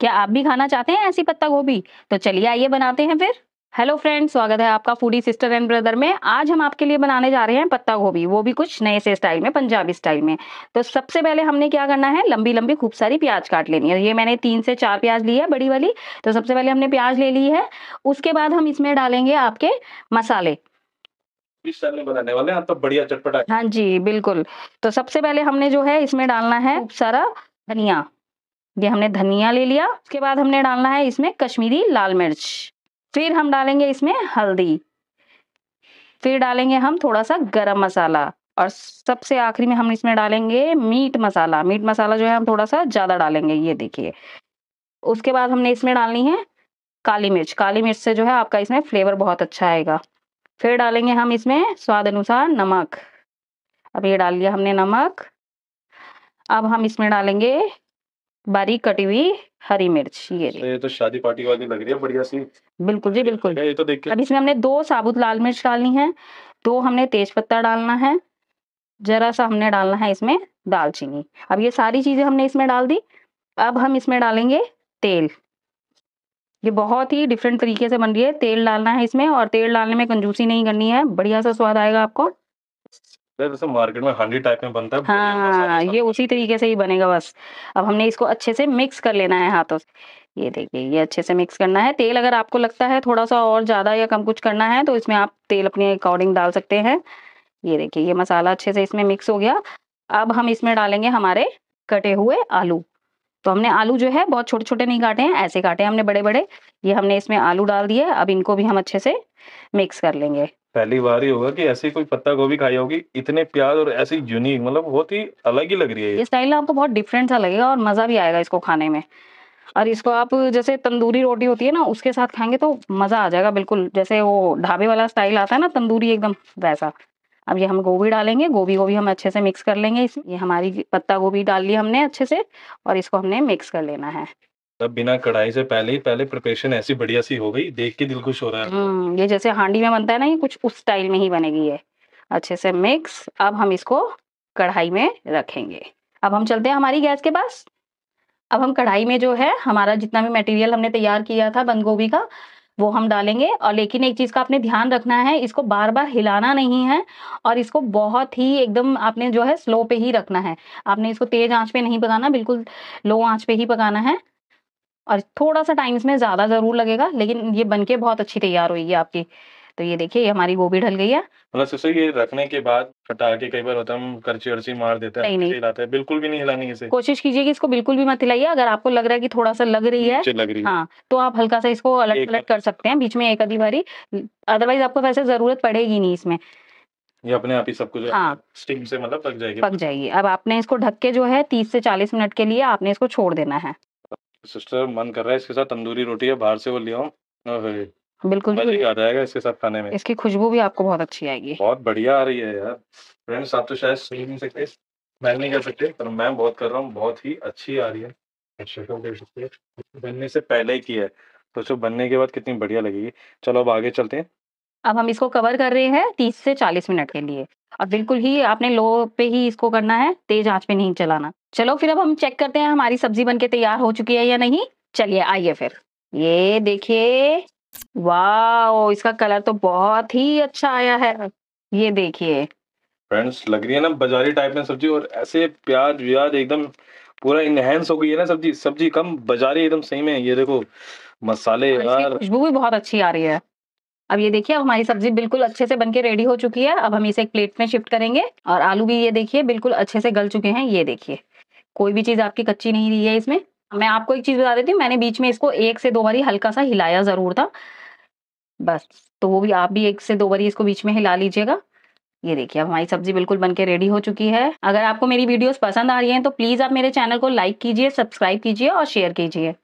क्या आप भी खाना चाहते हैं ऐसी पत्ता गोभी? तो चलिए आइए बनाते हैं फिर। हेलो फ्रेंड्स, स्वागत है आपका फूडी सिस्टर एंड ब्रदर में। आज हम आपके लिए बनाने जा रहे हैं पत्ता गोभी, वो भी कुछ नए से स्टाइल में, पंजाबी स्टाइल में। तो सबसे पहले हमने क्या करना है, लंबी लंबी खूब सारी प्याज काट लेनी है। ये मैंने 3 से 4 प्याज ली है बड़ी वाली। तो सबसे पहले हमने प्याज ले ली है। उसके बाद हम इसमें डालेंगे आपके मसाले बनाने वाले हैं, तो बढ़िया चटपटा। हाँ जी बिल्कुल। तो सबसे पहले हमने जो है इसमें डालना है सारा धनिया। ये हमने धनिया ले लिया। उसके बाद हमने डालना है इसमें कश्मीरी लाल मिर्च। फिर हम डालेंगे इसमें हल्दी। फिर डालेंगे हम थोड़ा सा गरम मसाला। और सबसे आखिरी में हम इसमें डालेंगे मीट मसाला। मीट मसाला जो है हम थोड़ा सा ज्यादा डालेंगे, ये देखिए। उसके बाद हमने इसमें डालनी है काली मिर्च। काली मिर्च से जो है आपका इसमें फ्लेवर बहुत अच्छा आएगा। फिर डालेंगे हम इसमें स्वाद अनुसार नमक। अब ये डाल लिया हमने नमक। अब हम इसमें डालेंगे बारीक कटी हुई हरी मिर्च। ये तो शादी पार्टी वाली लग रही है, बढ़िया सी। बिल्कुल जी बिल्कुल। ये तो देख के। अब इसमें हमने 2 साबुत लाल मिर्च डालनी है, 2 हमने तेज पत्ता डालना है, जरा सा हमने डालना है इसमें दालचीनी। अब ये सारी चीजें हमने इसमें डाल दी। अब हम इसमें डालेंगे तेल। ये बहुत ही डिफरेंट तरीके से बन रही है। तेल डालना है इसमें, और तेल डालने में कंजूसी नहीं करनी है, बढ़िया सा स्वाद आएगा आपको। जैसे मार्केट में हांडी टाइप में बनता है। हाँ, ये उसी तरीके से ही बनेगा बस। अब हमने इसको अच्छे से मिक्स कर लेना है हाथों से। ये देखिए, ये अच्छे से मिक्स करना है। तेल अगर आपको लगता है थोड़ा सा और ज्यादा या कम कुछ करना है तो इसमें आप तेल अपने अकॉर्डिंग डाल सकते हैं। ये देखिए, ये मसाला अच्छे से इसमें मिक्स हो गया। अब हम इसमें डालेंगे हमारे कटे हुए आलू। तो हमने आलू जो है बहुत छोटे छोटे नहीं काटे हैं, ऐसे काटे हैं हमने बड़े बड़े। ये हमने इसमें आलू डाल दिए। अब इनको भी हम अच्छे से मिक्स कर लेंगे। पहली बार ही होगा कि ऐसी कोई पत्ता गोभी खाई होगी, इतने प्याज और ऐसी यूनिक, मतलब बहुत ही अलग ही लग रही है। ये स्टाइल आपको बहुत डिफरेंट सा लगेगा और मजा भी आएगा इसको खाने में। और इसको आप जैसे तंदूरी रोटी होती है ना, उसके साथ खाएंगे तो मजा आ जाएगा। बिल्कुल जैसे वो ढाबे वाला स्टाइल आता है ना तंदूरी, एकदम वैसा। अब ये हम गोभी डालेंगे। गोभी को भी हम अच्छे से मिक्स कर लेंगे। ये हमारी पत्ता गोभी डाल ली हमने अच्छे से, और इसको हमने मिक्स कर लेना है। तब बिना कढ़ाई से पहले प्रिपरेशन ऐसी बढ़िया सी हो गई, देख के दिल खुश हो रहा है। ये जैसे हांडी में बनता है ना, ये कुछ उस स्टाइल में ही बनेगी ये। अच्छे से मिक्स। अब हम इसको कढ़ाई में रखेंगे। अब हम चलते हैं हमारी गैस के पास। अब हम कढ़ाई में जो है हमारा जितना भी मटेरियल हमने तैयार किया था बंद गोभी का, वो हम डालेंगे। और लेकिन एक चीज का आपने ध्यान रखना है, इसको बार बार हिलाना नहीं है, और इसको बहुत ही एकदम आपने जो है स्लो पे ही रखना है। आपने इसको तेज आंच पे नहीं पकाना, बिल्कुल लो आंच पे ही पकाना है। और थोड़ा सा टाइम इसमें ज्यादा जरूर लगेगा, लेकिन ये बनके बहुत अच्छी तैयार होगी आपकी। तो ये देखिए, ये हमारी गोभी ढल गई है। मतलब ये रखने के बाद हटा के, कई बार होता है हम करछी मार देते हैं, नहीं हिलाते हैं, बिल्कुल भी नहीं हिलानी इसे। कोशिश कीजिए कि इसको बिल्कुल भी मत हिलाइए। अगर आपको लग रहा है कि थोड़ा सा लग रही है, हाँ, तो आप हल्का सा इसको अलट पलट कर सकते हैं बीच में एक आधी बारी। अदरवाइज आपको वैसे जरूरत पड़ेगी नहीं इसमें, ये अपने आप ही सब कुछ स्टीम से मतलब पक जाएगी। अब आपने इसको ढक के जो है 30 से 40 मिनट के लिए आपने इसको छोड़ देना है। सिस्टर, मन कर रहा है इसके साथ तंदूरी रोटी है बाहर से वो ले आऊं। बिल्कुल मजा आ जाएगा इसके साथ खाने में। इसकी खुशबू भी आपको बहुत अच्छी आएगी। बहुत बढ़िया आ रही है यार। फ्रेंड्स, आप तो शायद सुन नहीं सकते, स्मेल नहीं कर सकते, पर मैं बहुत कर रहा हूँ, बहुत ही अच्छी आ रही है। बनने से पहले ही की है, सोचो बनने के बाद कितनी बढ़िया लगेगी। चलो अब आगे चलते हैं। अब हम इसको कवर कर रहे हैं 30 से 40 मिनट के लिए, और बिल्कुल ही आपने लो पे ही इसको करना है, तेज आंच पे नहीं चलाना। चलो फिर अब हम चेक करते हैं हमारी सब्जी बनके तैयार हो चुकी है या नहीं। चलिए आइए फिर। ये देखिए, वाओ, इसका कलर तो बहुत ही अच्छा आया है। ये देखिए फ्रेंड्स, लग रही है ना बाजारी टाइप में सब्जी, और ऐसे प्याज व्याज एकदम पूरा इनहेंस हो गई है ना सब्जी। सब्जी कम बाजारी एकदम सही में। ये देखो मसाले, खुशबू भी बहुत अच्छी आ रही है। अब ये देखिए, अब हमारी सब्जी बिल्कुल अच्छे से बनके रेडी हो चुकी है। अब हम इसे एक प्लेट में शिफ्ट करेंगे। और आलू भी ये देखिए बिल्कुल अच्छे से गल चुके हैं। ये देखिए, कोई भी चीज आपकी कच्ची नहीं रही है इसमें। मैं आपको एक चीज बता देती हूँ, मैंने बीच में इसको 1 से 2 बारी हल्का सा हिलाया जरूर था बस। तो वो भी आप भी 1 से 2 बारी इसको बीच में हिला लीजिएगा। ये देखिए, अब हमारी सब्जी बिल्कुल बनके रेडी हो चुकी है। अगर आपको मेरी वीडियोस पसंद आ रही हैं तो प्लीज आप मेरे चैनल को लाइक कीजिए, सब्सक्राइब कीजिए और शेयर कीजिए।